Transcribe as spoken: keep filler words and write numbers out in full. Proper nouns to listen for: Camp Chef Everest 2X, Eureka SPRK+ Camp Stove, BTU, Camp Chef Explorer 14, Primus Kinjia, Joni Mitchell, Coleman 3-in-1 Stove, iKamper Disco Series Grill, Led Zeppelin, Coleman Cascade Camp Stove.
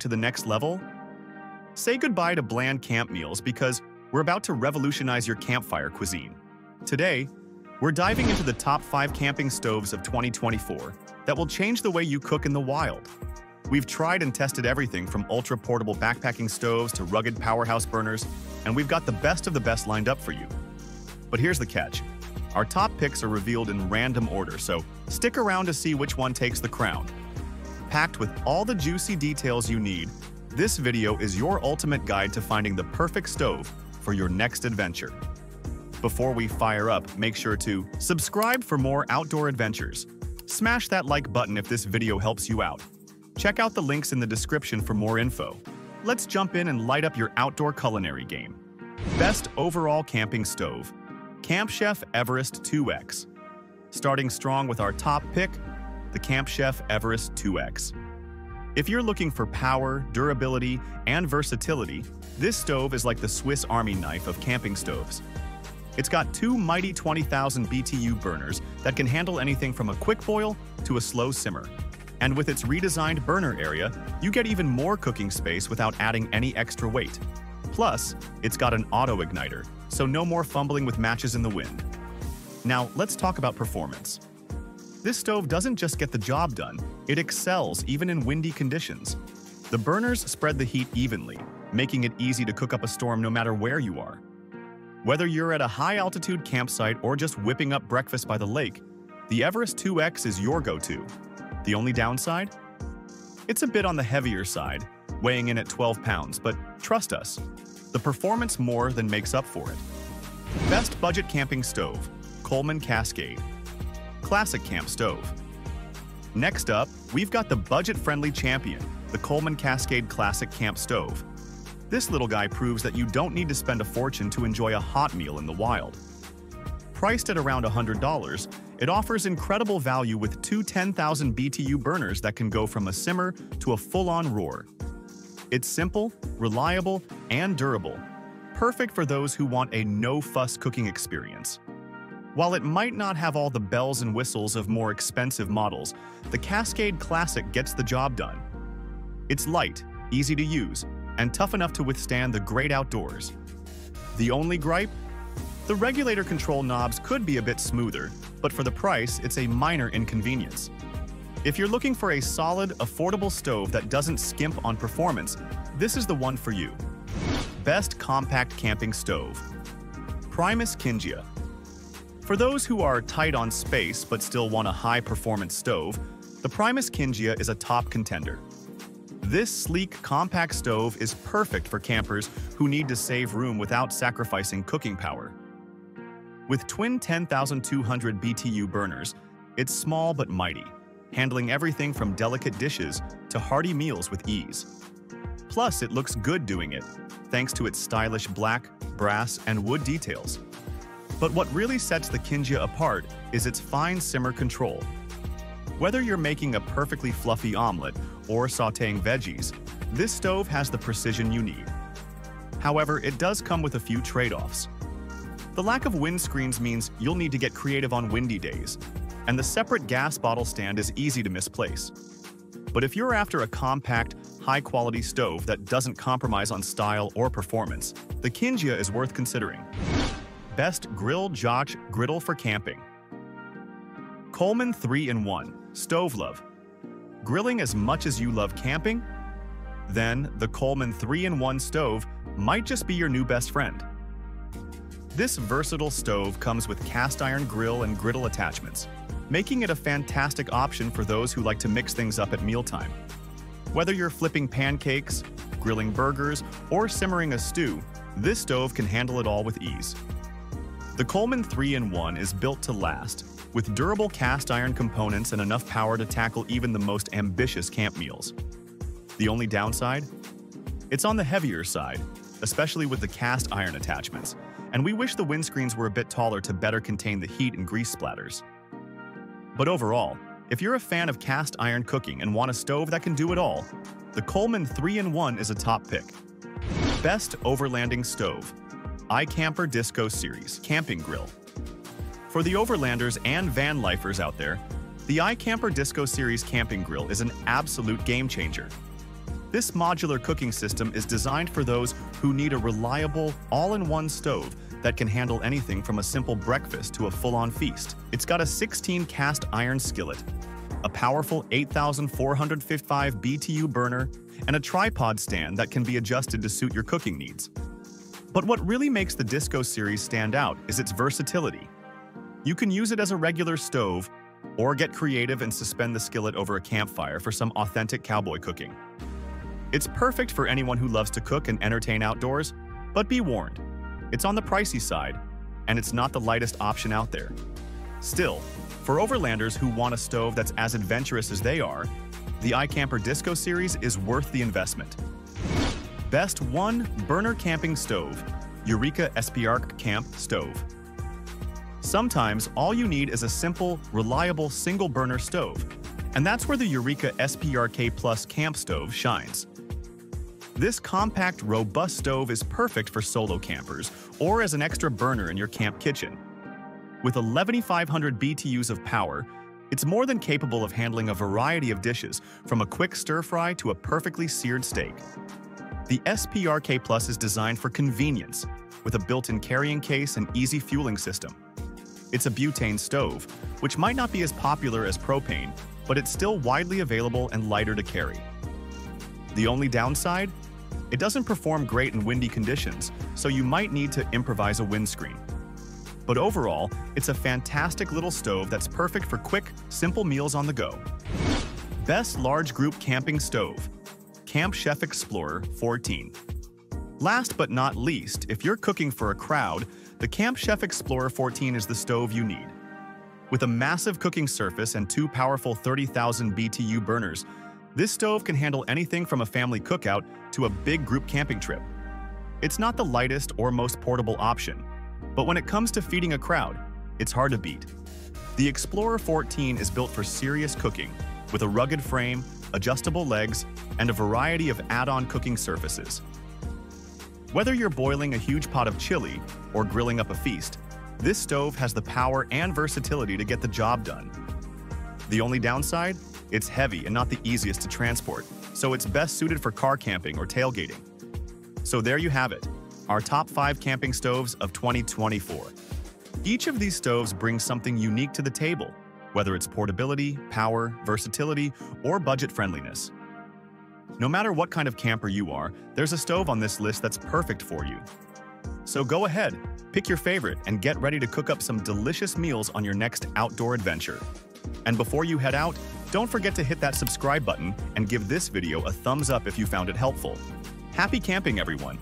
to the next level? Say goodbye to bland camp meals because we're about to revolutionize your campfire cuisine. Today, we're diving into the top five camping stoves of twenty twenty-four that will change the way you cook in the wild. We've tried and tested everything from ultra-portable backpacking stoves to rugged powerhouse burners, and we've got the best of the best lined up for you. But here's the catch. Our top picks are revealed in random order, so stick around to see which one takes the crown. Packed with all the juicy details you need, this video is your ultimate guide to finding the perfect stove for your next adventure. Before we fire up, make sure to subscribe for more outdoor adventures. Smash that like button if this video helps you out. Check out the links in the description for more info. Let's jump in and light up your outdoor culinary game. Best overall camping stove, Camp Chef Everest two X. Starting strong with our top pick, the Camp Chef Everest two X. If you're looking for power, durability, and versatility, this stove is like the Swiss Army knife of camping stoves. It's got two mighty twenty thousand B T U burners that can handle anything from a quick boil to a slow simmer. And with its redesigned burner area, you get even more cooking space without adding any extra weight. Plus, it's got an auto igniter, so no more fumbling with matches in the wind. Now, let's talk about performance. This stove doesn't just get the job done, it excels even in windy conditions. The burners spread the heat evenly, making it easy to cook up a storm no matter where you are. Whether you're at a high-altitude campsite or just whipping up breakfast by the lake, the Everest two X is your go-to. The only downside? It's a bit on the heavier side, weighing in at twelve pounds, but trust us, the performance more than makes up for it. Best budget camping stove, Coleman Cascade. Classic camp stove. Next up, we've got the budget-friendly champion, the Coleman Cascade Classic Camp Stove. This little guy proves that you don't need to spend a fortune to enjoy a hot meal in the wild. Priced at around one hundred dollars, it offers incredible value with two ten thousand B T U burners that can go from a simmer to a full-on roar. It's simple, reliable, and durable, perfect for those who want a no-fuss cooking experience. While it might not have all the bells and whistles of more expensive models, the Cascade Classic gets the job done. It's light, easy to use, and tough enough to withstand the great outdoors. The only gripe? The regulator control knobs could be a bit smoother, but for the price, it's a minor inconvenience. If you're looking for a solid, affordable stove that doesn't skimp on performance, this is the one for you. Best compact camping stove, Primus Kinjia. For those who are tight on space but still want a high-performance stove, the Primus Kinjia is a top contender. This sleek, compact stove is perfect for campers who need to save room without sacrificing cooking power. With twin ten thousand two hundred B T U burners, it's small but mighty, handling everything from delicate dishes to hearty meals with ease. Plus, it looks good doing it, thanks to its stylish black, brass, and wood details. But what really sets the Kinjia apart is its fine simmer control. Whether you're making a perfectly fluffy omelet or sautéing veggies, this stove has the precision you need. However, it does come with a few trade-offs. The lack of windscreens means you'll need to get creative on windy days, and the separate gas bottle stand is easy to misplace. But if you're after a compact, high-quality stove that doesn't compromise on style or performance, the Kinjia is worth considering. Best Grill Jotch Griddle for Camping. Coleman three in one Stove. Love grilling as much as you love camping? Then the Coleman three in one Stove might just be your new best friend. This versatile stove comes with cast iron grill and griddle attachments, making it a fantastic option for those who like to mix things up at mealtime. Whether you're flipping pancakes, grilling burgers, or simmering a stew, this stove can handle it all with ease. The Coleman three in one is built to last, with durable cast iron components and enough power to tackle even the most ambitious camp meals. The only downside? It's on the heavier side, especially with the cast iron attachments, and we wish the windscreens were a bit taller to better contain the heat and grease splatters. But overall, if you're a fan of cast iron cooking and want a stove that can do it all, the Coleman three in one is a top pick. Best Overlanding Stove, iKamper Disco Series Camping Grill. For the overlanders and van lifers out there, the iKamper Disco Series Camping Grill is an absolute game changer. This modular cooking system is designed for those who need a reliable, all-in-one stove that can handle anything from a simple breakfast to a full-on feast. It's got a sixteen cast iron skillet, a powerful eight thousand four hundred fifty-five B T U burner, and a tripod stand that can be adjusted to suit your cooking needs. But what really makes the Disco series stand out is its versatility. You can use it as a regular stove, or get creative and suspend the skillet over a campfire for some authentic cowboy cooking. It's perfect for anyone who loves to cook and entertain outdoors, but be warned, it's on the pricey side, and it's not the lightest option out there. Still, for overlanders who want a stove that's as adventurous as they are, the iKamper Disco series is worth the investment. Best one burner Camping Stove, Eureka S P R K+ Camp Stove. Sometimes all you need is a simple, reliable single-burner stove, and that's where the Eureka S P R K+ Camp Stove shines. This compact, robust stove is perfect for solo campers or as an extra burner in your camp kitchen. With eleven thousand five hundred B T Us of power, it's more than capable of handling a variety of dishes, from a quick stir-fry to a perfectly seared steak. The S P R K+ is designed for convenience, with a built-in carrying case and easy fueling system. It's a butane stove, which might not be as popular as propane, but it's still widely available and lighter to carry. The only downside? It doesn't perform great in windy conditions, so you might need to improvise a windscreen. But overall, it's a fantastic little stove that's perfect for quick, simple meals on the go. Best Large Group Camping Stove, Camp Chef Explorer fourteen. Last but not least, if you're cooking for a crowd, the Camp Chef Explorer fourteen is the stove you need. With a massive cooking surface and two powerful thirty thousand B T U burners, this stove can handle anything from a family cookout to a big group camping trip. It's not the lightest or most portable option, but when it comes to feeding a crowd, it's hard to beat. The Explorer fourteen is built for serious cooking, with a rugged frame, adjustable legs, and a variety of add-on cooking surfaces. Whether you're boiling a huge pot of chili or grilling up a feast, this stove has the power and versatility to get the job done. The only downside? It's heavy and not the easiest to transport, so it's best suited for car camping or tailgating. So there you have it, our top five camping stoves of twenty twenty-four. Each of these stoves brings something unique to the table, whether it's portability, power, versatility, or budget friendliness. No matter what kind of camper you are, there's a stove on this list that's perfect for you. So go ahead, pick your favorite, and get ready to cook up some delicious meals on your next outdoor adventure. And before you head out, don't forget to hit that subscribe button and give this video a thumbs up if you found it helpful. Happy camping, everyone!